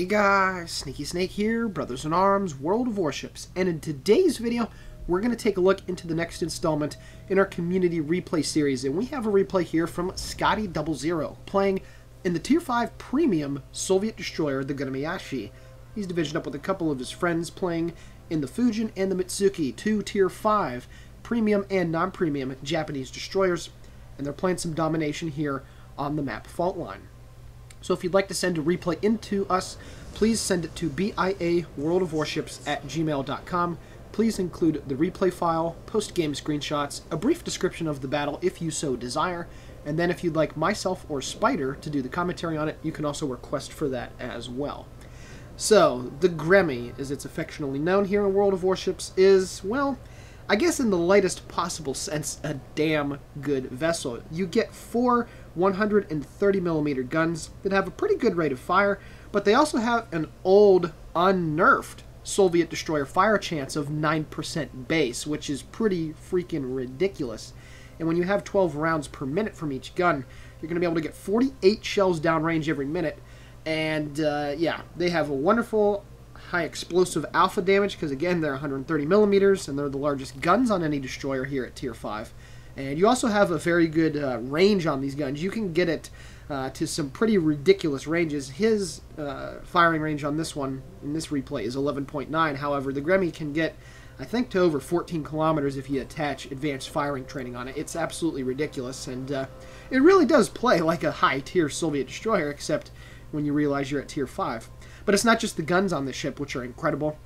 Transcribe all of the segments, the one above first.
Hey guys, Sneaky Snake here, Brothers in Arms, World of Warships, and in today's video, we're going to take a look into the next installment in our community replay series, and we have a replay here from Scotty00, playing in the Tier 5 Premium Soviet Destroyer, the Gremyashchy. He's divisioned up with a couple of his friends playing in the Fujin and the Mitsuki, two Tier 5 Premium and Non-Premium Japanese Destroyers, and they're playing some domination here on the map Faultline. So if you'd like to send a replay into us, please send it to BIAWorldofWarships@gmail.com. Please include the replay file, post-game screenshots, a brief description of the battle if you so desire, and then if you'd like myself or Spider to do the commentary on it, you can also request for that as well. So, the Gremmy, as it's affectionately known here in World of Warships, is, well, I guess in the lightest possible sense, a damn good vessel. You get four 130mm guns that have a pretty good rate of fire, but they also have an old, unnerfed Soviet destroyer fire chance of 9% base, which is pretty freaking ridiculous. And when you have 12 rounds per minute from each gun, you're going to be able to get 48 shells downrange every minute. And, yeah, they have a wonderful high explosive alpha damage, because again they're 130mm and they're the largest guns on any destroyer here at Tier 5. And you also have a very good range on these guns. You can get it to some pretty ridiculous ranges. His firing range on this one, in this replay, is 11.9. However, the Gremmy can get, I think, to over 14 kilometers if you attach advanced firing training on it. It's absolutely ridiculous, and it really does play like a high-tier Soviet destroyer, except when you realize you're at Tier 5. But it's not just the guns on this ship, which are incredible.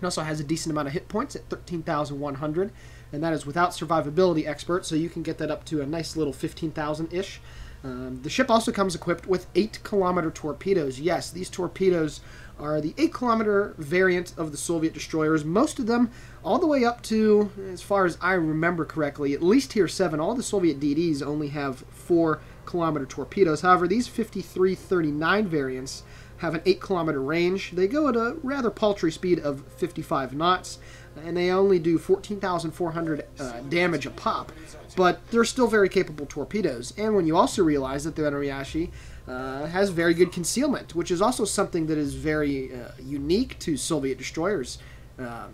It also has a decent amount of hit points at 13,100, and that is without survivability expert, so you can get that up to a nice little 15,000-ish. The ship also comes equipped with 8-kilometer torpedoes. Yes, these torpedoes are the 8-kilometer variant of the Soviet destroyers. Most of them, all the way up to, as far as I remember correctly, at least Tier 7, all the Soviet DDs only have 4-kilometer torpedoes. However, these 5339 variants have an 8-kilometer range. They go at a rather paltry speed of 55 knots, and they only do 14,400 damage a pop, but they're still very capable torpedoes. And when you also realize that the Gremyashchy has very good concealment, which is also something that is very unique to Soviet destroyers,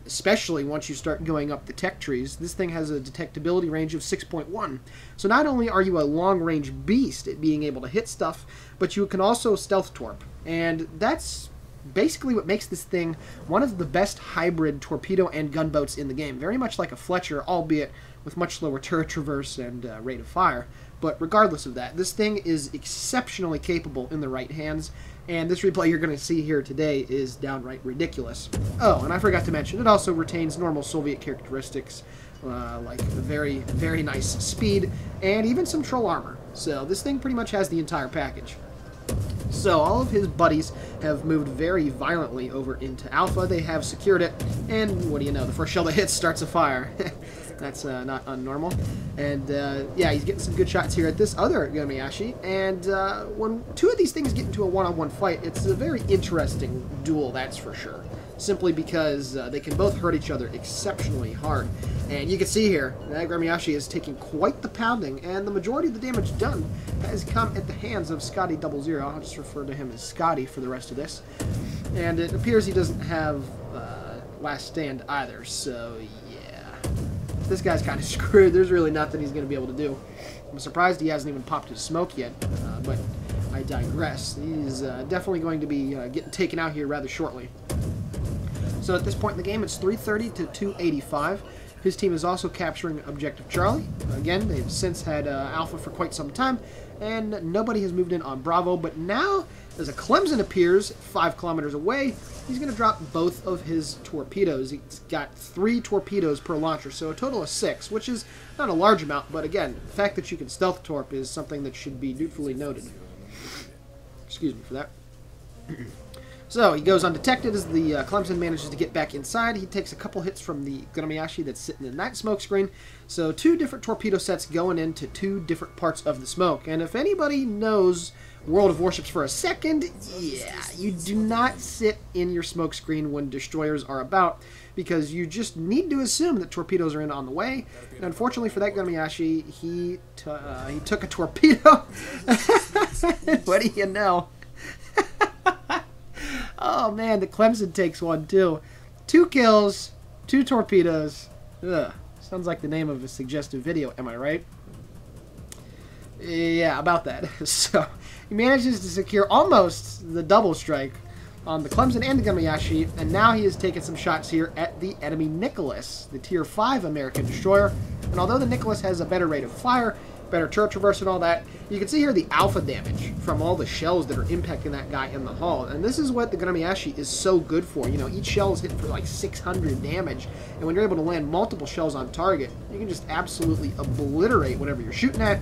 especially once you start going up the tech trees. This thing has a detectability range of 6.1. So not only are you a long-range beast at being able to hit stuff, but you can also stealth torp. And that's basically what makes this thing one of the best hybrid torpedo and gunboats in the game. Very much like a Fletcher, albeit with much lower turret traverse and rate of fire. But regardless of that, this thing is exceptionally capable in the right hands, and this replay you're going to see here today is downright ridiculous. Oh, and I forgot to mention, it also retains normal Soviet characteristics, like very, very nice speed, and even some troll armor. So this thing pretty much has the entire package. So all of his buddies have moved very violently over into Alpha. They have secured it, and what do you know, the first shell that hits starts a fire. That's not unnormal. And yeah, he's getting some good shots here at this other Gremyashchy. And when two of these things get into a one-on-one fight, it's a very interesting duel, that's for sure. Simply because they can both hurt each other exceptionally hard. And you can see here, that Gremyashchy is taking quite the pounding, and the majority of the damage done has come at the hands of Scotty00. I'll just refer to him as Scotty for the rest of this. And it appears he doesn't have Last Stand either, so yeah. This guy's kind of screwed. There's really nothing he's going to be able to do. I'm surprised he hasn't even popped his smoke yet, but I digress. He's definitely going to be getting taken out here rather shortly. So at this point in the game, it's 330 to 285. His team is also capturing Objective Charlie. Again, they've since had Alpha for quite some time, and nobody has moved in on Bravo. But now, as a Clemson appears 5 kilometers away, he's going to drop both of his torpedoes. He's got 3 torpedoes per launcher, so a total of 6, which is not a large amount. But again, the fact that you can stealth torp is something that should be dutifully noted. Excuse me for that. So he goes undetected as the Clemson manages to get back inside. He takes a couple hits from the Gremyashchy that's sitting in that smoke screen. So 2 different torpedo sets going into 2 different parts of the smoke. And if anybody knows World of Warships for a second, yeah, you do not sit in your smoke screen when destroyers are about, because you just need to assume that torpedoes are in on the way. And unfortunately for that Gremyashchy, he took a torpedo. What do you know? Oh man, the Clemson takes one too. 2 kills, 2 torpedoes. Ugh. Sounds like the name of a suggestive video, am I right? Yeah, about that. So, he manages to secure almost the double strike on the Clemson and the Gremyashchy, and now he has taken some shots here at the enemy Nicholas, the Tier 5 American destroyer. And although the Nicholas has a better rate of fire, better turret traverse and all that, you can see here the alpha damage from all the shells that are impacting that guy in the hull. And this is what the Gremyashchy is so good for. You know, each shell is hitting for like 600 damage, and when you're able to land multiple shells on target, you can just absolutely obliterate whatever you're shooting at.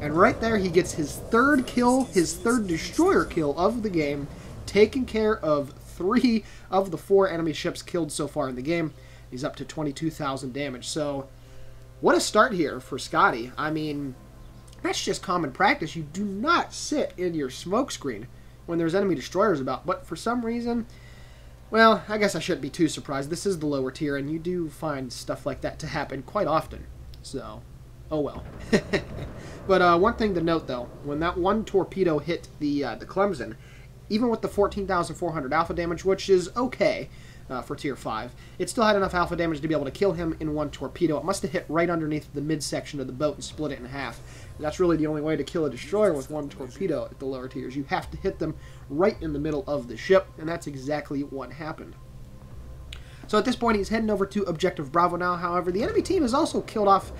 And right there, he gets his 3rd kill, his 3rd destroyer kill of the game, taking care of 3 of the 4 enemy ships killed so far in the game. He's up to 22,000 damage. So, what a start here for Scotty. I mean, that's just common practice. You do not sit in your smoke screen when there's enemy destroyers about. But for some reason, well, I guess I shouldn't be too surprised. This is the lower tier, and you do find stuff like that to happen quite often. So, oh well. But one thing to note, though, when that one torpedo hit the Clemson, even with the 14,400 alpha damage, which is okay for Tier 5, it still had enough alpha damage to be able to kill him in one torpedo. It must have hit right underneath the midsection of the boat and split it in half. And that's really the only way to kill a destroyer with one torpedo at the lower tiers. You have to hit them right in the middle of the ship, and that's exactly what happened. So at this point, he's heading over to Objective Bravo now. However, the enemy team has also killed off,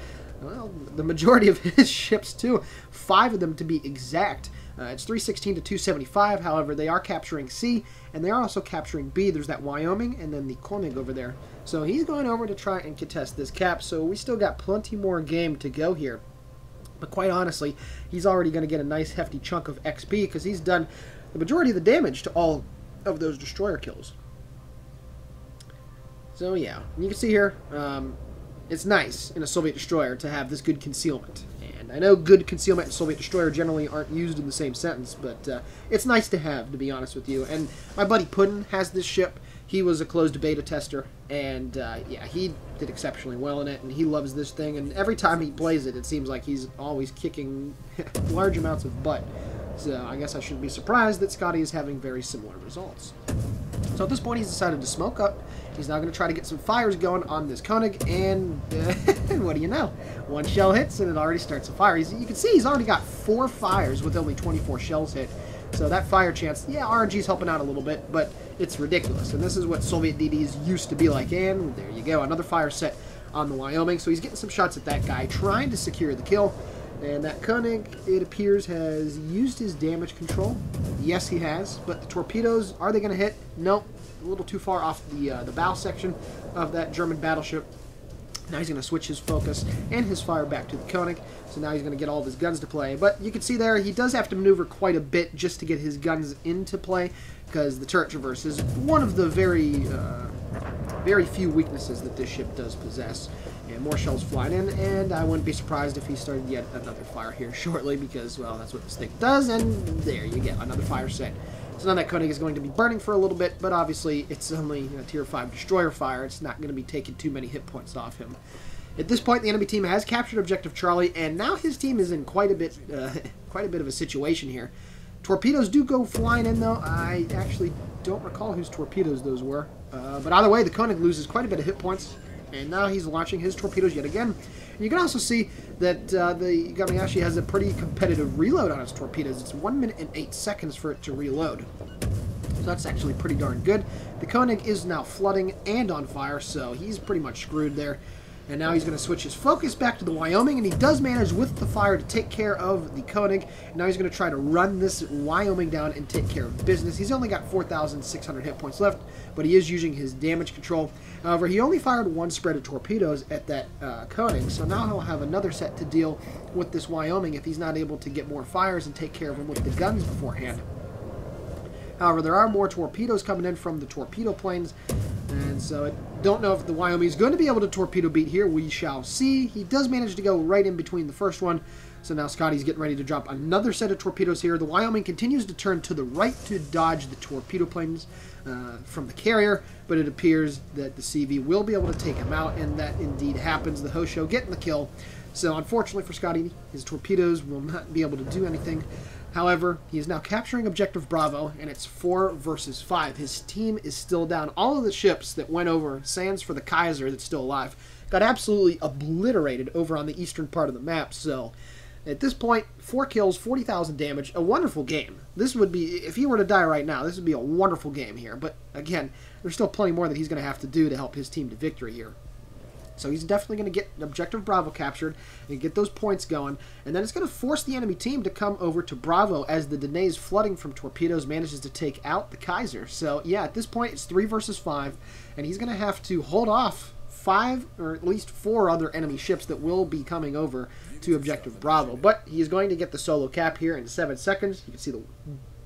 well, the majority of his ships, too. 5 of them, to be exact. It's 316 to 275, however, they are capturing C, and they are also capturing B. There's that Wyoming, and then the Koenig over there. So he's going over to try and contest this cap, so we still got plenty more game to go here. But quite honestly, he's already going to get a nice hefty chunk of XP, because he's done the majority of the damage to all of those destroyer kills. So yeah, you can see here, it's nice in a Soviet destroyer to have this good concealment. And I know good concealment and Soviet destroyer generally aren't used in the same sentence, but it's nice to have, to be honest with you. And my buddy Puddin has this ship. He was a closed beta tester, and yeah, he did exceptionally well in it, and he loves this thing. And every time he plays it, it seems like he's always kicking large amounts of butt. So I guess I shouldn't be surprised that Scotty is having very similar results. So at this point, he's decided to smoke up. He's now going to try to get some fires going on this Koenig, and what do you know? One shell hits, and it already starts a fire. You can see he's already got 4 fires with only 24 shells hit. So that fire chance, yeah, RNG's helping out a little bit, but it's ridiculous. And this is what Soviet DDs used to be like, and there you go, another fire set on the Wyoming. So he's getting some shots at that guy, trying to secure the kill. And that Koenig, it appears, has used his damage control. Yes, he has. But the torpedoes, are they going to hit? Nope. A little too far off the bow section of that German battleship. Now he's going to switch his focus and his fire back to the Koenig. So now he's going to get all of his guns to play. But you can see there, he does have to maneuver quite a bit just to get his guns into play, because the turret traverse is one of the very few weaknesses that this ship does possess. And more shells flying in, and I wouldn't be surprised if he started yet another fire here shortly, because, well, that's what this thing does, and there you go, another fire set. So now that Koenig is going to be burning for a little bit, but obviously it's only a Tier 5 destroyer fire. It's not going to be taking too many hit points off him. At this point, the enemy team has captured Objective Charlie, and now his team is in quite a bit of a situation here. Torpedoes do go flying in, though. I actually don't recall whose torpedoes those were. But either way, the Koenig loses quite a bit of hit points, and now he's launching his torpedoes yet again. And you can also see that the Gremyashchy has a pretty competitive reload on its torpedoes. It's 1 minute and 8 seconds for it to reload. So that's actually pretty darn good. The Koenig is now flooding and on fire, so he's pretty much screwed there. And now he's going to switch his focus back to the Wyoming, and he does manage with the fire to take care of the Koenig. And now he's going to try to run this Wyoming down and take care of business. He's only got 4,600 hit points left, but he is using his damage control. However, he only fired 1 spread of torpedoes at that Koenig, so now he'll have another set to deal with this Wyoming if he's not able to get more fires and take care of him with the guns beforehand. However, there are more torpedoes coming in from the torpedo planes, and so I don't know if the Wyoming is going to be able to torpedo beat here. We shall see. He does manage to go right in between the first one, so now Scotty's getting ready to drop another set of torpedoes here. The Wyoming continues to turn to the right to dodge the torpedo planes from the carrier, but it appears that the CV will be able to take him out, and that indeed happens. The Hosho getting the kill. So unfortunately for Scotty, his torpedoes will not be able to do anything. However, he is now capturing Objective Bravo, and it's 4 versus 5. His team is still down. All of the ships that went over, sans for the Kaiser that's still alive, got absolutely obliterated over on the eastern part of the map. So, at this point, 4 kills, 40,000 damage, a wonderful game. This would be, if he were to die right now, this would be a wonderful game here. But, again, there's still plenty more that he's going to have to do to help his team to victory here. So he's definitely going to get Objective Bravo captured and get those points going. And then it's going to force the enemy team to come over to Bravo as the Danae's flooding from torpedoes manages to take out the Kaiser. So, yeah, at this point, it's 3 versus 5. And he's going to have to hold off 5 or at least 4 other enemy ships that will be coming over to Objective Bravo. But he is going to get the solo cap here in 7 seconds. You can see the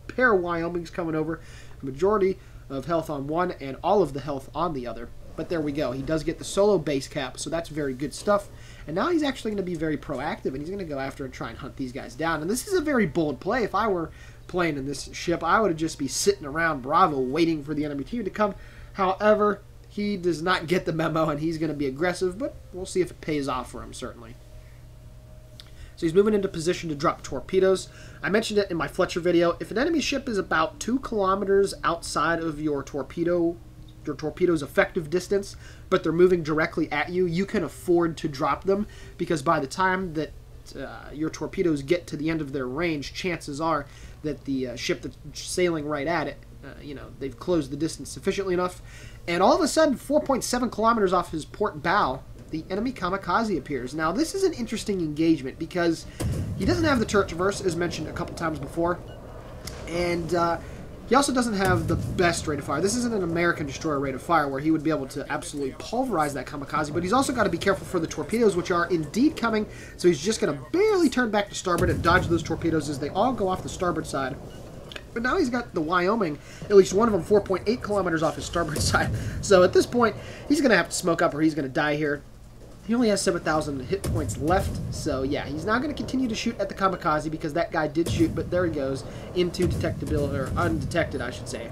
pair of Wyomings coming over. The majority of health on one and all of the health on the other. But there we go. He does get the solo base cap, so that's very good stuff. And now he's actually going to be very proactive, and he's going to go after and try and hunt these guys down. And this is a very bold play. If I were playing in this ship, I would just be sitting around Bravo waiting for the enemy team to come. However, he does not get the memo, and he's going to be aggressive, but we'll see if it pays off for him, certainly. So he's moving into position to drop torpedoes. I mentioned it in my Fletcher video. If an enemy ship is about 2 kilometers outside of your torpedo's effective distance, but they're moving directly at you, you can afford to drop them, because by the time that your torpedoes get to the end of their range, chances are that the ship that's sailing right at it, you know, they've closed the distance sufficiently enough. And all of a sudden, 4.7 kilometers off his port bow, the enemy Kamikaze appears. Now, this is an interesting engagement, because he doesn't have the turret traverse, as mentioned a couple times before, and he also doesn't have the best rate of fire. This isn't an American destroyer rate of fire where he would be able to absolutely pulverize that Kamikaze, but he's also got to be careful for the torpedoes, which are indeed coming, so he's just going to barely turn back to starboard and dodge those torpedoes as they all go off the starboard side. But now he's got the Wyoming, at least one of them, 4.8 kilometers off his starboard side. So at this point, he's going to have to smoke up or he's going to die here. He only has 7,000 hit points left, so yeah, he's not going to continue to shoot at the Kamikaze because that guy did shoot, but there he goes, into detectability, or undetected, I should say.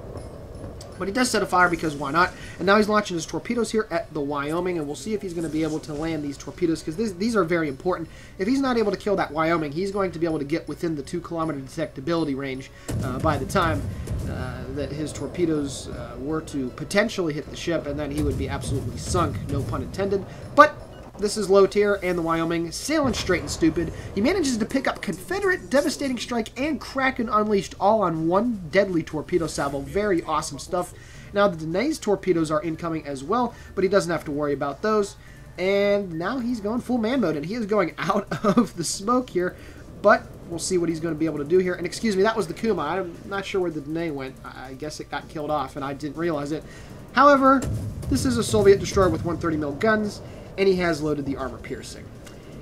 But he does set a fire because why not? And now he's launching his torpedoes here at the Wyoming, and we'll see if he's going to be able to land these torpedoes because these are very important. If he's not able to kill that Wyoming, he's going to be able to get within the 2-kilometer detectability range by the time that his torpedoes were to potentially hit the ship, and then he would be absolutely sunk, no pun intended. But this is low tier, and the Wyoming, sailing straight and stupid. He manages to pick up Confederate, Devastating Strike, and Kraken Unleashed, all on one deadly torpedo salvo. Very awesome stuff. Now, the Danae's torpedoes are incoming as well, but he doesn't have to worry about those. And now he's going full man mode, and he is going out of the smoke here. But we'll see what he's going to be able to do here. And excuse me, that was the Kuma. I'm not sure where the Danae went. I guess it got killed off, and I didn't realize it. However, this is a Soviet destroyer with 130mm guns. And he has loaded the armor piercing.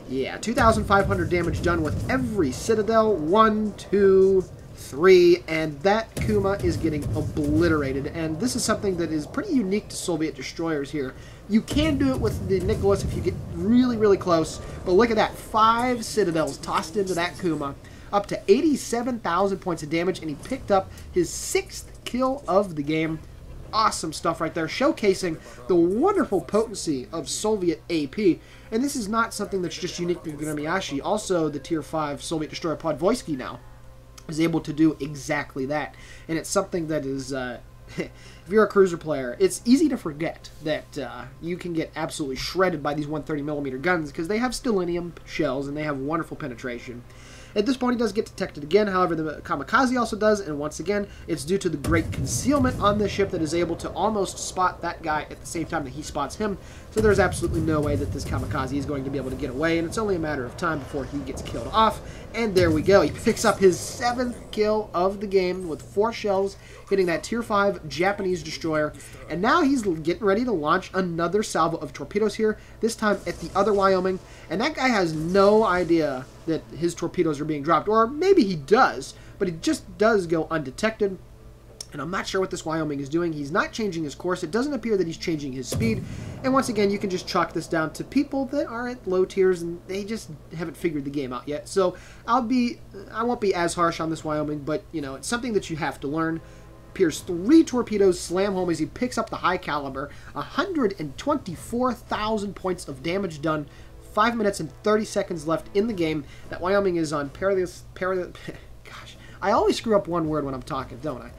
Yeah, 2,500 damage done with every citadel. 1, 2, 3, and that Kuma is getting obliterated. And this is something that is pretty unique to Soviet destroyers here. You can do it with the Nicholas if you get really, really close. But look at that, 5 citadels tossed into that Kuma. Up to 87,000 points of damage, and he picked up his 6th kill of the game. Awesome stuff right there, showcasing the wonderful potency of Soviet AP. And this is not something that's just unique to Gremyashchy. Also, the Tier 5 Soviet destroyer Podvoisky now is able to do exactly that. And it's something that is, if you're a cruiser player, it's easy to forget that you can get absolutely shredded by these 130mm guns because they have stellenium shells and they have wonderful penetration. At this point, he does get detected again. However, the Kamikaze also does, and once again, it's due to the great concealment on this ship that is able to almost spot that guy at the same time that he spots him. So there's absolutely no way that this Kamikaze is going to be able to get away, and it's only a matter of time before he gets killed off. And there we go. He picks up his 7th kill of the game with 4 shells, hitting that Tier 5 Japanese destroyer. And now he's getting ready to launch another salvo of torpedoes here, this time at the other Wyoming. And that guy has no idea that his torpedoes are being dropped, or maybe he does, but he just does go undetected. And I'm not sure what this Wyoming is doing. He's not changing his course. It doesn't appear that he's changing his speed. And once again, you can just chalk this down to people that are at low tiers and they just haven't figured the game out yet. So I won't be as harsh on this Wyoming, but you know, it's something that you have to learn. Pierce 3 torpedoes, slam home as he picks up the high caliber. 124,000 points of damage done. 5 minutes and 30 seconds left in the game. That Wyoming is on perilous. Gosh. I always screw up one word when I'm talking, don't I?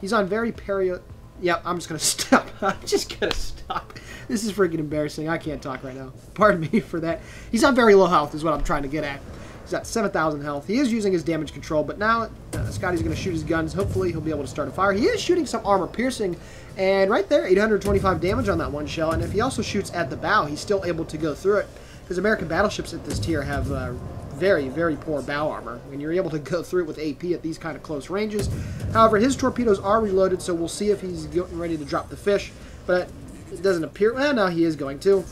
He's on very perio... Yep, I'm just going to stop. I'm just going to stop. This is freaking embarrassing. I can't talk right now. Pardon me for that. He's on very low health is what I'm trying to get at. He's at 7,000 health. He is using his damage control, but now Scotty's going to shoot his guns. Hopefully, he'll be able to start a fire. He is shooting some armor piercing, and right there, 825 damage on that one shell. And if he also shoots at the bow, he's still able to go through it, because American battleships at this tier have very, very poor bow armor, and you're able to go through it with AP at these kind of close ranges. However, his torpedoes are reloaded, so we'll see if he's getting ready to drop the fish, but it doesn't appear. Well, no, he is going to.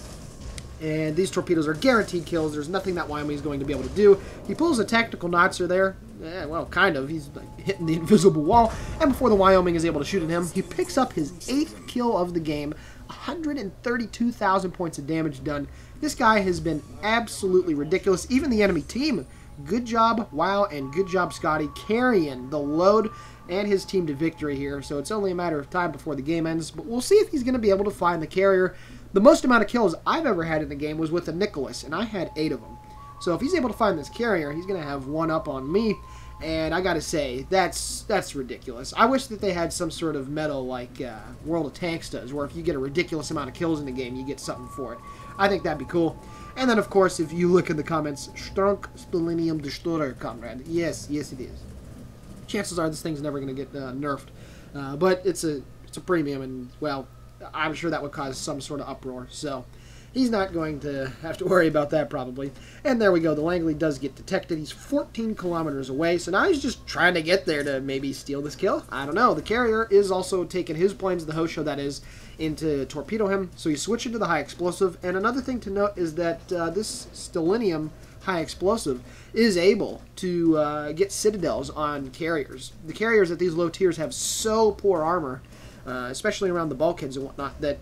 And these torpedoes are guaranteed kills. There's nothing that Wyoming is going to be able to do. He pulls a tactical Notcher there. Yeah, well, kind of. He's like hitting the invisible wall. And before the Wyoming is able to shoot at him, he picks up his 8th kill of the game. 132,000 points of damage done. This guy has been absolutely ridiculous. Even the enemy team. Good job, WoW, and good job, Scotty, carrying the load and his team to victory here. So it's only a matter of time before the game ends. But we'll see if he's going to be able to find the carrier. The most amount of kills I've ever had in the game was with a Nicholas, and I had 8 of them. So if he's able to find this carrier, he's going to have one up on me. And I got to say, that's ridiculous. I wish that they had some sort of medal like World of Tanks does, where if you get a ridiculous amount of kills in the game, you get something for it. I think that'd be cool. And then, of course, if you look in the comments, Strunk Spelenium Destroyer, comrade. Yes, yes it is. Chances are this thing's never going to get nerfed. But it's a premium, and, well, I'm sure that would cause some sort of uproar. So he's not going to have to worry about that probably. And there we go. The Langley does get detected. He's 14 kilometers away. So now he's just trying to get there to maybe steal this kill. I don't know. The carrier is also taking his planes, the Hosho that is, in to torpedo him. So he's switching to the high explosive. And another thing to note is that this Stellenium high explosive is able to get citadels on carriers. The carriers at these low tiers have so poor armor. Especially around the bulkheads and whatnot, that,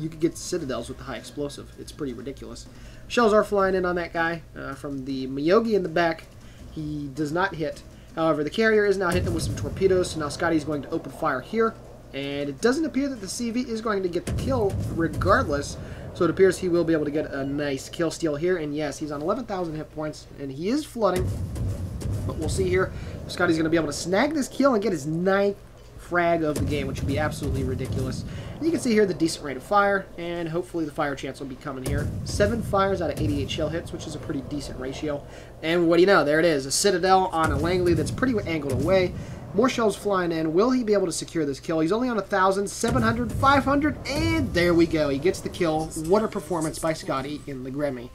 you could get citadels with the high explosive. It's pretty ridiculous. Shells are flying in on that guy from the Miyogi in the back. He does not hit. However, the carrier is now hitting him with some torpedoes, so now Scotty's going to open fire here. And it doesn't appear that the CV is going to get the kill regardless, so it appears he will be able to get a nice kill steal here. And yes, he's on 11,000 hit points, and he is flooding. But we'll see here. Scotty's going to be able to snag this kill and get his ninth frag of the game, which would be absolutely ridiculous. And you can see here the decent rate of fire, and hopefully the fire chance will be coming here. 7 fires out of 88 shell hits, which is a pretty decent ratio. And what do you know? There it is, a citadel on a Langley that's pretty angled away. More shells flying in. Will he be able to secure this kill? He's only on 1,000, 700, 500, and there we go. He gets the kill. What a performance by Scotty in the Gremmy.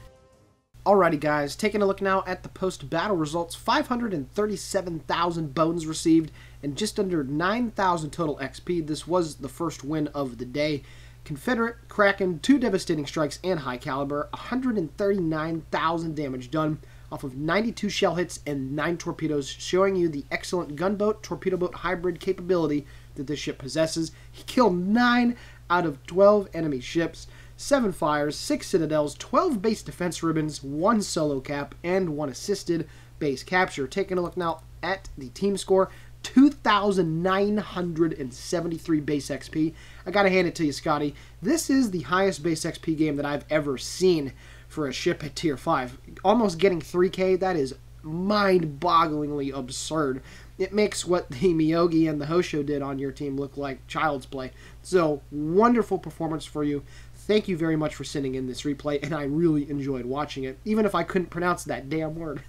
Alrighty guys, taking a look now at the post-battle results. 537,000 bones received and just under 9,000 total XP. This was the first win of the day. Confederate, Kraken, 2 devastating strikes and high caliber. 139,000 damage done off of 92 shell hits and 9 torpedoes, showing you the excellent gunboat, torpedo boat hybrid capability that this ship possesses. He killed 9 out of 12 enemy ships. 7 fires, 6 citadels, 12 base defense ribbons, 1 solo cap, and 1 assisted base capture. Taking a look now at the team score, 2,973 base XP. I gotta hand it to you, Scotty. This is the highest base XP game that I've ever seen for a ship at Tier 5. Almost getting 3K, that is mind-bogglingly absurd. It makes what the Miyogi and the Hosho did on your team look like child's play. So, wonderful performance for you. Thank you very much for sending in this replay, and I really enjoyed watching it, even if I couldn't pronounce that damn word.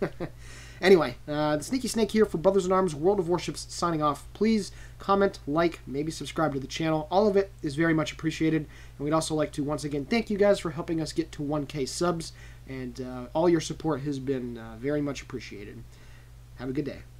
Anyway, the Sneaky Snake here for Brothers in Arms, World of Warships, signing off. Please comment, like, maybe subscribe to the channel. All of it is very much appreciated, and we'd also like to once again thank you guys for helping us get to 1K subs, and all your support has been very much appreciated. Have a good day.